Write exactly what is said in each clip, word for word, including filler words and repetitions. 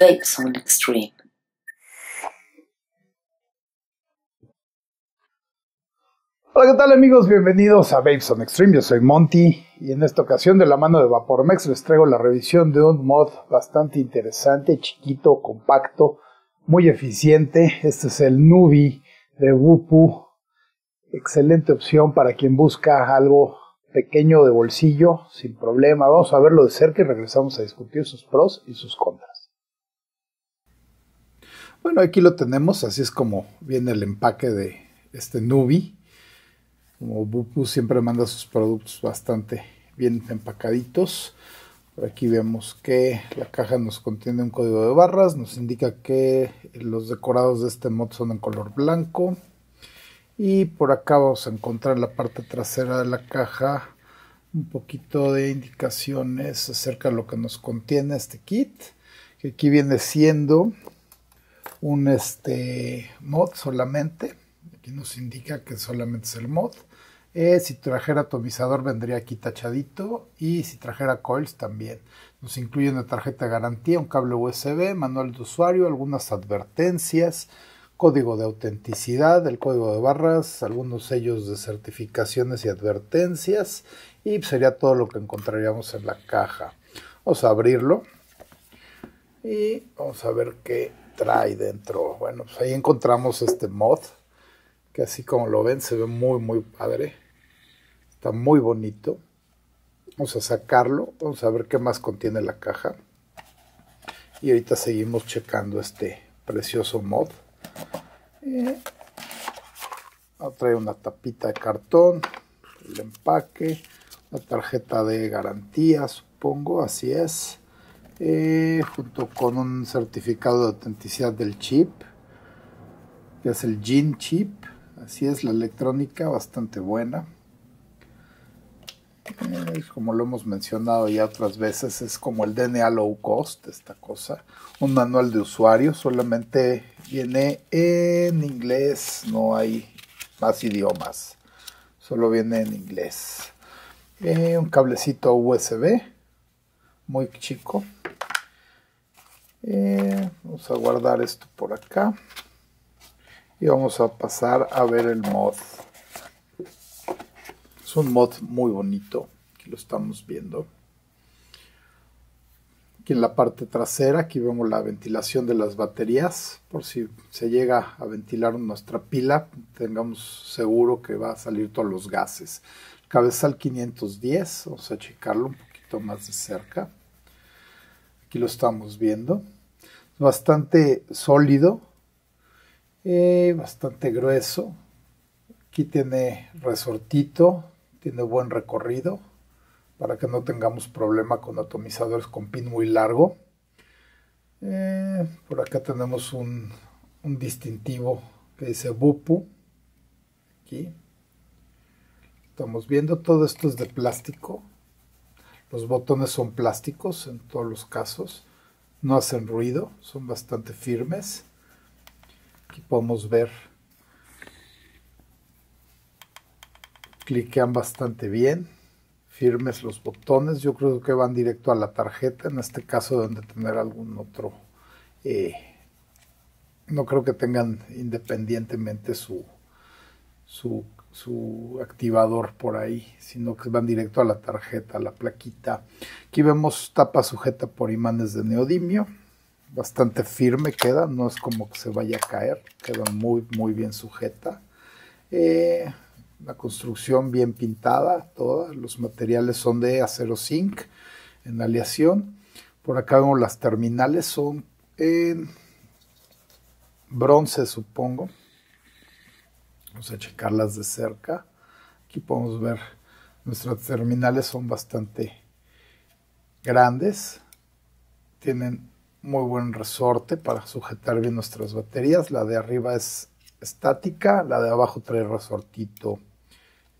Vape Zone Xtreme. Hola, ¿qué tal amigos? Bienvenidos a Vape Zone Xtreme, yo soy Monty y en esta ocasión de la mano de Vapormex les traigo la revisión de un mod bastante interesante, chiquito, compacto, muy eficiente. Este es el Newbie de VooPoo, excelente opción para quien busca algo pequeño de bolsillo, sin problema. Vamos a verlo de cerca y regresamos a discutir sus pros y sus contras. Bueno, aquí lo tenemos, así es como viene el empaque de este Newbie. Como VooPoo siempre manda sus productos bastante bien empacaditos. Por aquí vemos que la caja nos contiene un código de barras, nos indica que los decorados de este mod son en color blanco. Y por acá vamos a encontrar en la parte trasera de la caja un poquito de indicaciones acerca de lo que nos contiene este kit, que aquí viene siendo un este mod solamente. Aquí nos indica que solamente es el mod. Eh, si trajera atomizador vendría aquí tachadito, y si trajera coils también. Nos incluye una tarjeta de garantía, un cable U S B, manual de usuario, algunas advertencias, código de autenticidad, el código de barras, algunos sellos de certificaciones y advertencias, y sería todo lo que encontraríamos en la caja. Vamos a abrirlo y vamos a ver qué trae dentro. Bueno, pues ahí encontramos este mod, que así como lo ven se ve muy muy padre, está muy bonito. Vamos a sacarlo, vamos a ver qué más contiene la caja y ahorita seguimos checando este precioso mod. Eh, trae una tapita de cartón, el empaque, la tarjeta de garantía, supongo, así es, eh, junto con un certificado de autenticidad del chip, que es el GENE chip, así es, la electrónica bastante buena. Eh, como lo hemos mencionado ya otras veces, es como el D N A low cost esta cosa. Un manual de usuario, solamente viene en inglés, no hay más idiomas, solo viene en inglés. Eh, un cablecito U S B muy chico. Eh, vamos a guardar esto por acá y vamos a pasar a ver el mod. Es un mod muy bonito, aquí lo estamos viendo. Aquí en la parte trasera, aquí vemos la ventilación de las baterías, por si se llega a ventilar nuestra pila, tengamos seguro que va a salir todos los gases. Cabezal quinientos diez, vamos a checarlo un poquito más de cerca. Aquí lo estamos viendo, es bastante sólido, eh, bastante grueso. Aquí tiene resortito, tiene buen recorrido, para que no tengamos problema con atomizadores con pin muy largo. Eh, por acá tenemos un, un distintivo que dice VooPoo. Aquí estamos viendo, todo esto es de plástico. Los botones son plásticos en todos los casos. No hacen ruido, son bastante firmes. Aquí podemos ver, cliquean bastante bien. Firmes los botones, yo creo que van directo a la tarjeta, en este caso deben de tener algún otro, eh, no creo que tengan independientemente su, su, su activador por ahí, sino que van directo a la tarjeta, a la plaquita. Aquí vemos tapa sujeta por imanes de neodimio, bastante firme queda, no es como que se vaya a caer, queda muy muy bien sujeta. Eh, La construcción bien pintada, todas, los materiales son de acero zinc en aleación. Por acá vemos las terminales, son en bronce supongo. Vamos a checarlas de cerca. Aquí podemos ver, nuestras terminales son bastante grandes. Tienen muy buen resorte para sujetar bien nuestras baterías. La de arriba es estática, la de abajo trae resortito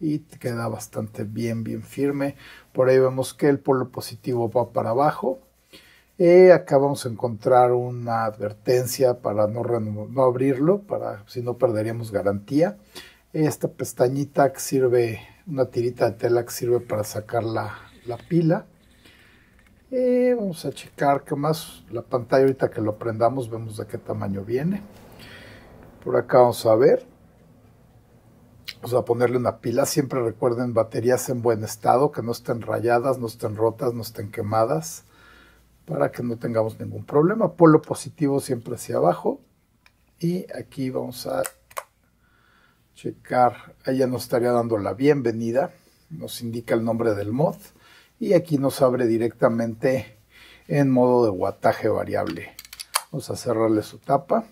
y te queda bastante bien bien firme. Por ahí vemos que el polo positivo va para abajo, Eh, acá vamos a encontrar una advertencia para no, no abrirlo, para, si no perderíamos garantía. Esta pestañita que sirve, una tirita de tela que sirve para sacar la, la pila. Eh, vamos a checar qué más. La pantalla ahorita que lo prendamos vemos de qué tamaño viene. Por acá vamos a ver. Vamos a ponerle una pila. Siempre recuerden baterías en buen estado, que no estén rayadas, no estén rotas, no estén quemadas, para que no tengamos ningún problema. Polo positivo siempre hacia abajo. Y aquí vamos a checar. Ahí ya nos estaría dando la bienvenida. Nos indica el nombre del mod. Y aquí nos abre directamente en modo de wattaje variable. Vamos a cerrarle su tapa.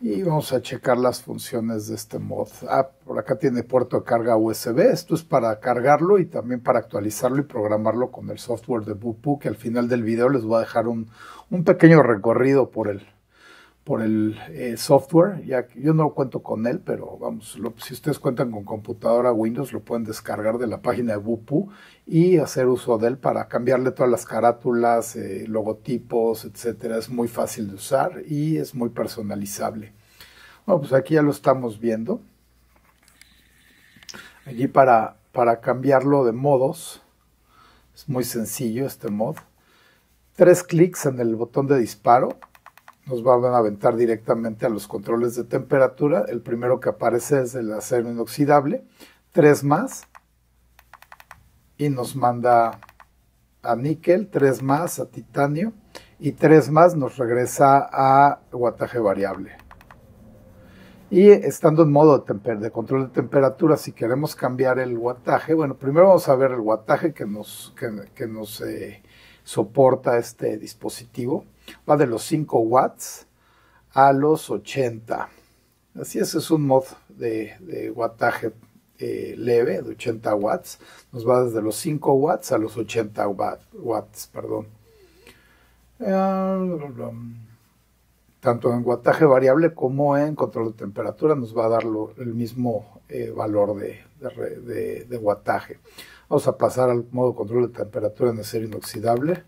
Y vamos a checar las funciones de este mod. Ah, por acá tiene puerto de carga U S B. Esto es para cargarlo y también para actualizarlo y programarlo con el software de VooPoo, que al final del video les voy a dejar un, un pequeño recorrido por el, por el eh, software. Ya que yo no cuento con él, pero vamos, lo, si ustedes cuentan con computadora Windows, lo pueden descargar de la página de VooPoo y hacer uso de él para cambiarle todas las carátulas, eh, logotipos, etcétera. Es muy fácil de usar y es muy personalizable. Bueno, pues aquí ya lo estamos viendo. Aquí para, para cambiarlo de modos, es muy sencillo este mod. Tres clics en el botón de disparo nos van a aventar directamente a los controles de temperatura. El primero que aparece es el acero inoxidable. Tres más y nos manda a níquel, tres más a titanio y tres más nos regresa a wattaje variable. Y estando en modo de, de control de temperatura, si queremos cambiar el wattaje, bueno, primero vamos a ver el wattaje que nos, que, que nos eh, soporta este dispositivo. Va de los cinco watts a los ochenta. Así es, es un mod de, de wattaje eh, leve, de ochenta watts. Nos va desde los cinco watts a los ochenta watts, perdón. Uh, Tanto en wattaje variable como en control de temperatura nos va a dar lo, el mismo eh, valor de, de, de, de wattaje. Vamos a pasar al modo control de temperatura en acero inoxidable.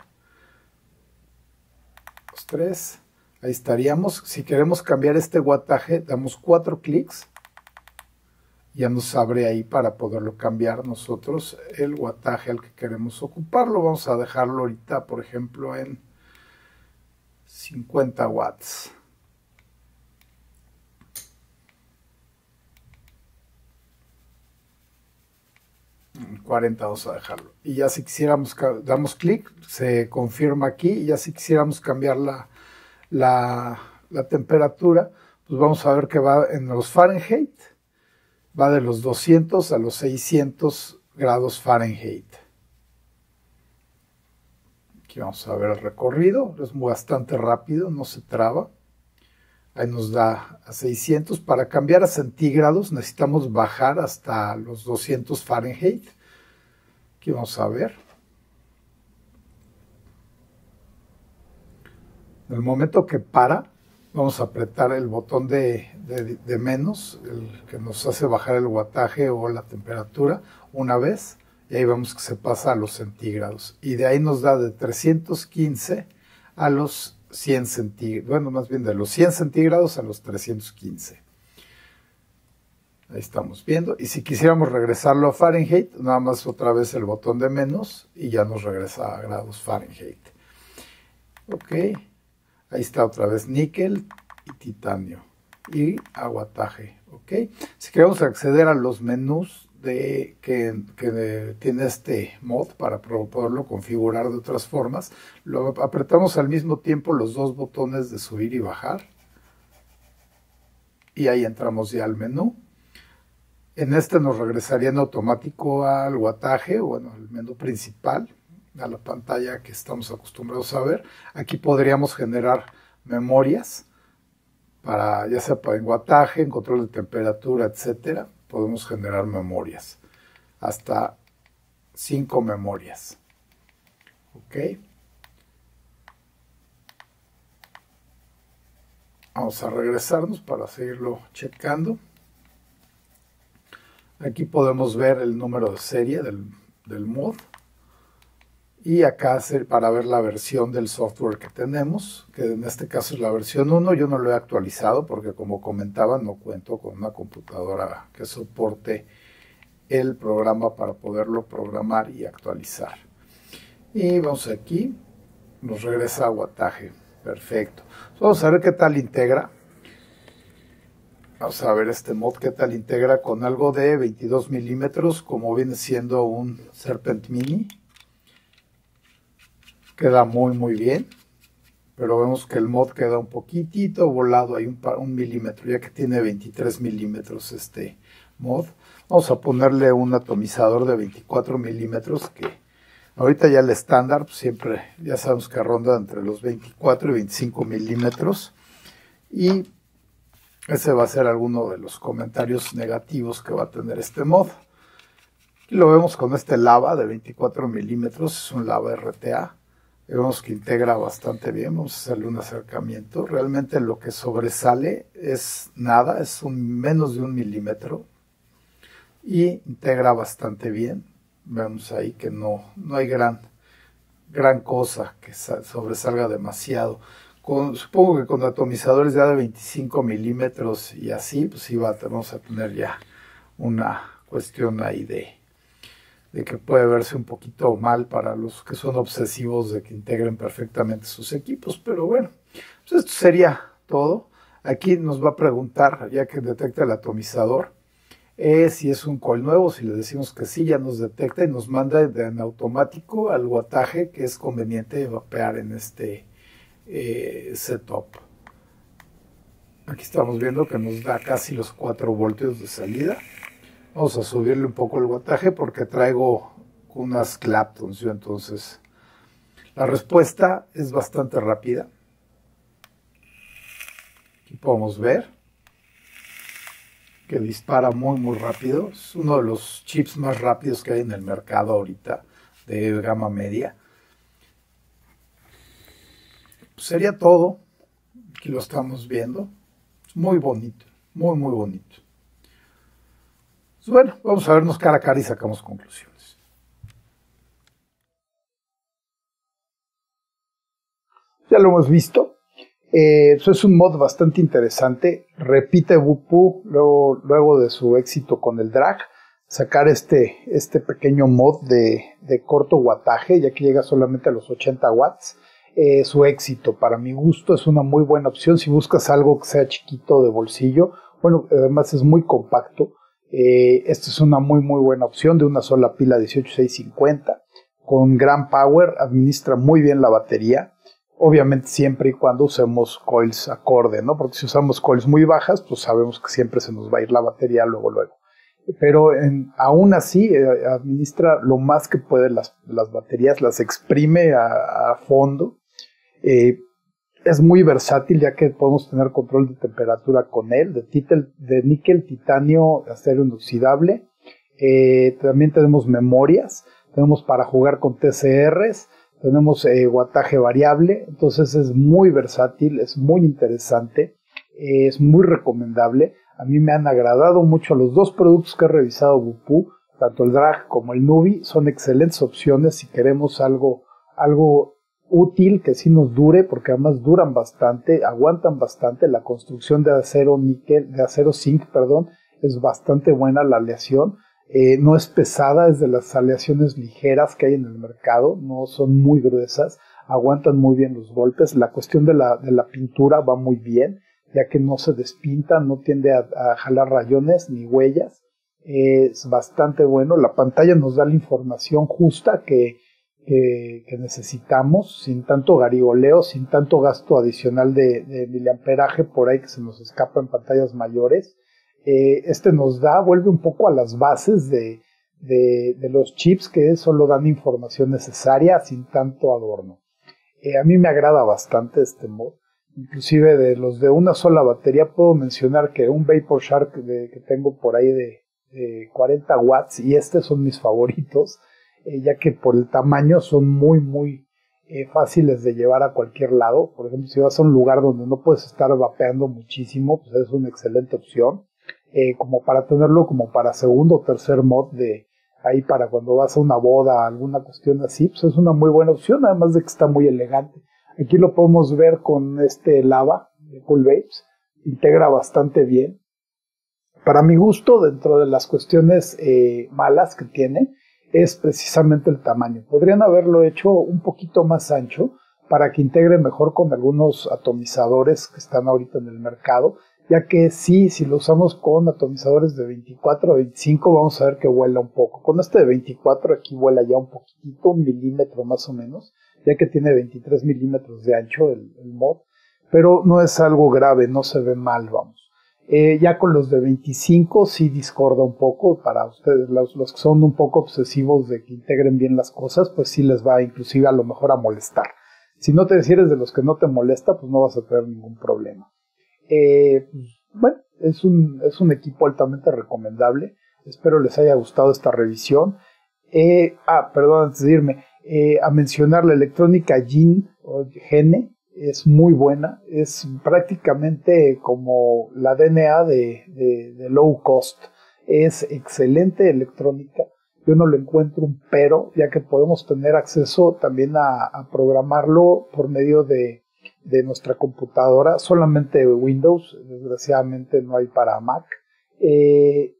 Los tres. Ahí estaríamos. Si queremos cambiar este wattaje, damos cuatro clics. Ya nos abre ahí para poderlo cambiar nosotros el wattaje al que queremos ocuparlo. Vamos a dejarlo ahorita, por ejemplo, en cincuenta watts. cuarenta vamos a dejarlo. Y ya si quisiéramos, damos clic, se confirma aquí. Y ya si quisiéramos cambiar la, la, la temperatura, pues vamos a ver que va en los Fahrenheit. Va de los doscientos a los seiscientos grados Fahrenheit. Vamos a ver el recorrido, es bastante rápido, no se traba. Ahí nos da a seiscientos. Para cambiar a centígrados necesitamos bajar hasta los doscientos Fahrenheit. Aquí vamos a ver. En el momento que para, vamos a apretar el botón de, de, de menos, el que nos hace bajar el wattaje o la temperatura una vez. Y ahí vemos que se pasa a los centígrados. Y de ahí nos da de trescientos quince a los cien centígrados. Bueno, más bien de los cien centígrados a los trescientos quince. Ahí estamos viendo. Y si quisiéramos regresarlo a Fahrenheit, nada más otra vez el botón de menos y ya nos regresa a grados Fahrenheit. Ok. Ahí está otra vez níquel y titanio. Y a wattaje. Ok. Si queremos acceder a los menús De, que, que de, tiene este mod para poderlo configurar de otras formas, lo apretamos al mismo tiempo los dos botones de subir y bajar y ahí entramos ya al menú. En este nos regresaría en automático al wattaje, bueno, al menú principal, a la pantalla que estamos acostumbrados a ver. Aquí podríamos generar memorias para, ya sea para en wattaje, en control de temperatura, etcétera. Podemos generar memorias, hasta cinco memorias. Ok. Vamos a regresarnos para seguirlo checando. Aquí podemos ver el número de serie del, del mod. y acá para ver la versión del software que tenemos, que en este caso es la versión uno. Yo no lo he actualizado porque, como comentaba, no cuento con una computadora que soporte el programa para poderlo programar y actualizar. Y vamos aquí, nos regresa a wattaje, perfecto. Vamos a ver qué tal integra. Vamos a ver este mod qué tal integra con algo de veintidós milímetros, como viene siendo un Serpent Mini. Queda muy muy bien, pero vemos que el mod queda un poquitito volado, hay un, un milímetro, ya que tiene veintitrés milímetros este mod. Vamos a ponerle un atomizador de veinticuatro milímetros, que ahorita ya el estándar, pues siempre ya sabemos que ronda entre los veinticuatro y veinticinco milímetros. Y ese va a ser alguno de los comentarios negativos que va a tener este mod. Aquí lo vemos con este lava de veinticuatro milímetros, es un lava R T A. Vemos que integra bastante bien, vamos a hacerle un acercamiento. Realmente lo que sobresale es nada, es un menos de un milímetro. Y integra bastante bien. Vemos ahí que no, no hay gran, gran cosa que sobresalga demasiado. Con, supongo que con atomizadores ya de veinticinco milímetros y así, pues sí va, vamos a tener ya una cuestión ahí de, de que puede verse un poquito mal para los que son obsesivos de que integren perfectamente sus equipos, pero bueno, pues esto sería todo. Aquí nos va a preguntar, ya que detecta el atomizador, eh, si es un coil nuevo. Si le decimos que sí, ya nos detecta y nos manda en automático al wattaje que es conveniente vapear en este Eh, setup. Aquí estamos viendo que nos da casi los cuatro voltios de salida. Vamos a subirle un poco el wattaje porque traigo unas Claptons yo, entonces la respuesta es bastante rápida. Aquí podemos ver que dispara muy muy rápido. Es uno de los chips más rápidos que hay en el mercado ahorita de gama media. Pues sería todo. Aquí lo estamos viendo. Es muy bonito, muy muy bonito. Pues bueno, vamos a vernos cara a cara y sacamos conclusiones. Ya lo hemos visto. Eh, pues es un mod bastante interesante. Repite VooPoo luego, luego de su éxito con el drag, sacar este, este pequeño mod de, de corto wattaje, ya que llega solamente a los ochenta watts. Eh, su éxito, para mi gusto, es una muy buena opción si buscas algo que sea chiquito de bolsillo. Bueno, además es muy compacto. Eh, esta es una muy muy buena opción de una sola pila dieciocho seiscientos cincuenta con gran power, administra muy bien la batería, obviamente siempre y cuando usemos coils acorde, ¿no? Porque si usamos coils muy bajas, pues sabemos que siempre se nos va a ir la batería luego luego. Pero en, aún así eh, administra lo más que puede las, las baterías, las exprime a, a fondo. Eh, es muy versátil, ya que podemos tener control de temperatura con él, de, títel, de níquel, titanio, acero inoxidable. Eh, también tenemos memorias, tenemos para jugar con T C Rs, tenemos eh, wattaje variable. Entonces es muy versátil, es muy interesante, eh, es muy recomendable. A mí me han agradado mucho los dos productos que he revisado VooPoo, tanto el drag como el Newbie. Son excelentes opciones si queremos algo, algo útil, que sí nos dure, porque además duran bastante, aguantan bastante. La construcción de acero níquel, de acero zinc, perdón, es bastante buena la aleación. Eh, no es pesada, es de las aleaciones ligeras que hay en el mercado, no son muy gruesas, aguantan muy bien los golpes. La cuestión de la, de la pintura va muy bien, ya que no se despinta, no tiende a, a jalar rayones ni huellas. Eh, es bastante bueno. La pantalla nos da la información justa que Que, que necesitamos, sin tanto garigoleo, sin tanto gasto adicional de, de miliamperaje por ahí que se nos escapa en pantallas mayores. Eh, este nos da, vuelve un poco a las bases de, de, de los chips, que solo dan información necesaria sin tanto adorno. Eh, a mí me agrada bastante este mod. Inclusive de los de una sola batería puedo mencionar que un Vapor Shark de, que tengo por ahí de, de cuarenta watts y este son mis favoritos, ya que por el tamaño son muy muy eh, fáciles de llevar a cualquier lado. Por ejemplo, si vas a un lugar donde no puedes estar vapeando muchísimo, pues es una excelente opción, eh, como para tenerlo como para segundo o tercer mod de ahí para cuando vas a una boda, alguna cuestión así, pues es una muy buena opción, además de que está muy elegante. Aquí lo podemos ver con este lava de Cool Vapes, integra bastante bien. Para mi gusto, dentro de las cuestiones eh, malas que tiene, es precisamente el tamaño. Podrían haberlo hecho un poquito más ancho para que integre mejor con algunos atomizadores que están ahorita en el mercado, ya que sí, si lo usamos con atomizadores de veinticuatro a veinticinco, vamos a ver que vuela un poco. Con este de veinticuatro aquí vuela ya un poquitito, un milímetro más o menos, ya que tiene veintitrés milímetros de ancho el, el mod, pero no es algo grave, no se ve mal, vamos. Eh, ya con los de veinticinco sí discorda un poco, para ustedes, los, los que son un poco obsesivos de que integren bien las cosas, pues sí les va inclusive a lo mejor a molestar. Si no te si eres de los que no te molesta, pues no vas a tener ningún problema. Eh, bueno, es un, es un equipo altamente recomendable. Espero les haya gustado esta revisión. Eh, ah, perdón, antes de irme, eh, a mencionar la electrónica GENE, o GENE, es muy buena. Es prácticamente como la D N A de, de, de low cost. Es excelente electrónica. Yo no le encuentro un pero, ya que podemos tener acceso también a, a programarlo por medio de, de nuestra computadora. Solamente Windows, desgraciadamente no hay para Mac. Eh,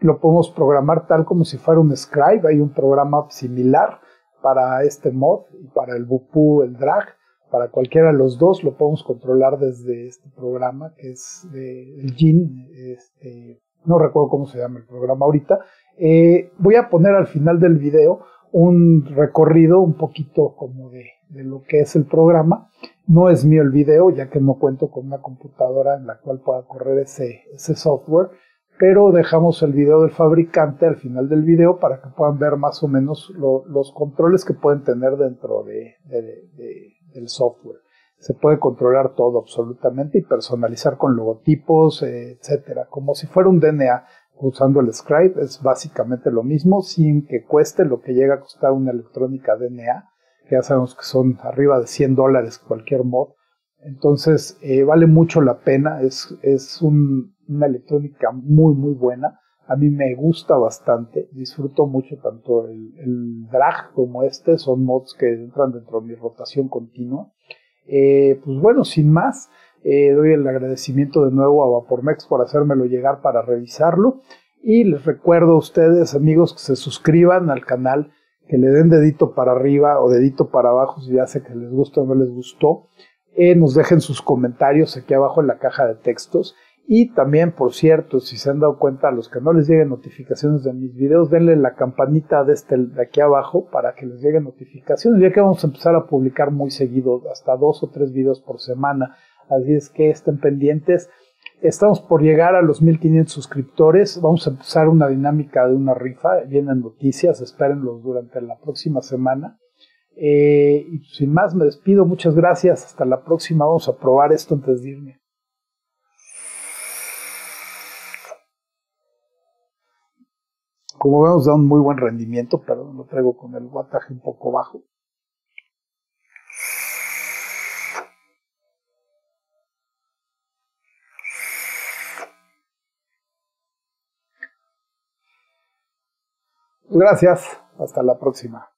lo podemos programar tal como si fuera un Scribe. Hay un programa similar para este mod y para el VooPoo, el Drag. Para cualquiera de los dos lo podemos controlar desde este programa que es eh, el GENE. Este, no recuerdo cómo se llama el programa ahorita. Eh, voy a poner al final del video un recorrido un poquito como de, de lo que es el programa. No es mío el video, ya que no cuento con una computadora en la cual pueda correr ese, ese software, pero dejamos el video del fabricante al final del video para que puedan ver más o menos lo, los controles que pueden tener dentro de, de, de, del software. Se puede controlar todo absolutamente y personalizar con logotipos, eh, etcétera, como si fuera un D N A. Usando el Scribe es básicamente lo mismo, sin que cueste lo que llega a costar una electrónica D N A, que ya sabemos que son arriba de cien dólares cualquier mod. Entonces eh, vale mucho la pena, es, es un, una electrónica muy muy buena, a mí me gusta bastante, disfruto mucho tanto el, el drag como este, son mods que entran dentro de mi rotación continua. Eh, pues bueno, sin más. Eh, doy el agradecimiento de nuevo a Vapormex por hacérmelo llegar para revisarlo, y les recuerdo a ustedes, amigos, que se suscriban al canal, que le den dedito para arriba o dedito para abajo si ya sé que les gusta o no les gustó. Eh, nos dejen sus comentarios aquí abajo en la caja de textos, y también, por cierto, si se han dado cuenta, a los que no les lleguen notificaciones de mis videos, denle la campanita de, este, de aquí abajo para que les lleguen notificaciones, ya que vamos a empezar a publicar muy seguido, hasta dos o tres videos por semana. Así es que estén pendientes. Estamos por llegar a los mil quinientos suscriptores. Vamos a empezar una dinámica de una rifa. Vienen noticias, espérenlos durante la próxima semana. Eh, y sin más, me despido. Muchas gracias. Hasta la próxima. Vamos a probar esto antes de irme. Como vemos, da un muy buen rendimiento. Perdón, lo traigo con el wattaje un poco bajo. Gracias, hasta la próxima.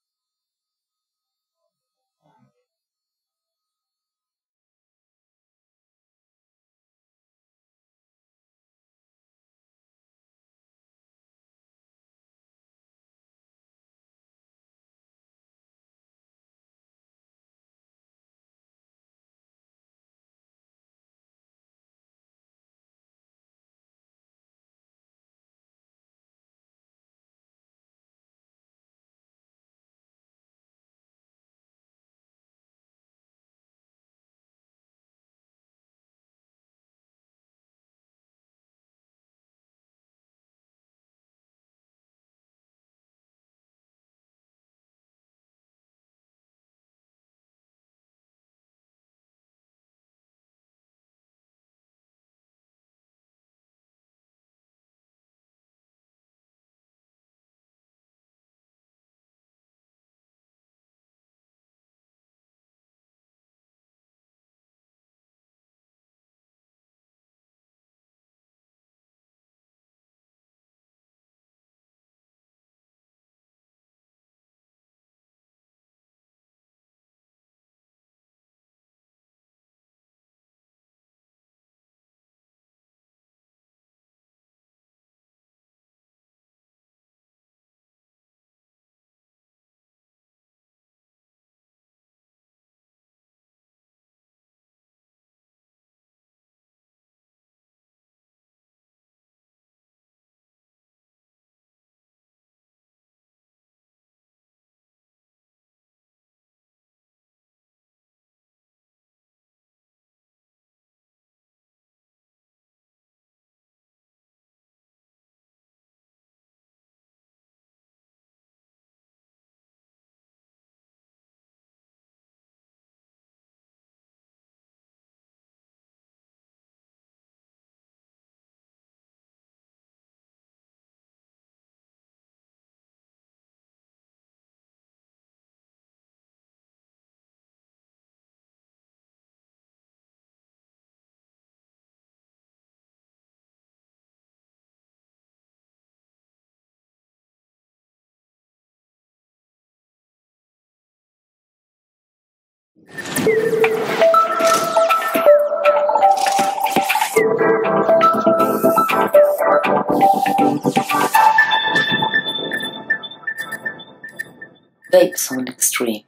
Vape Zone Xtreme.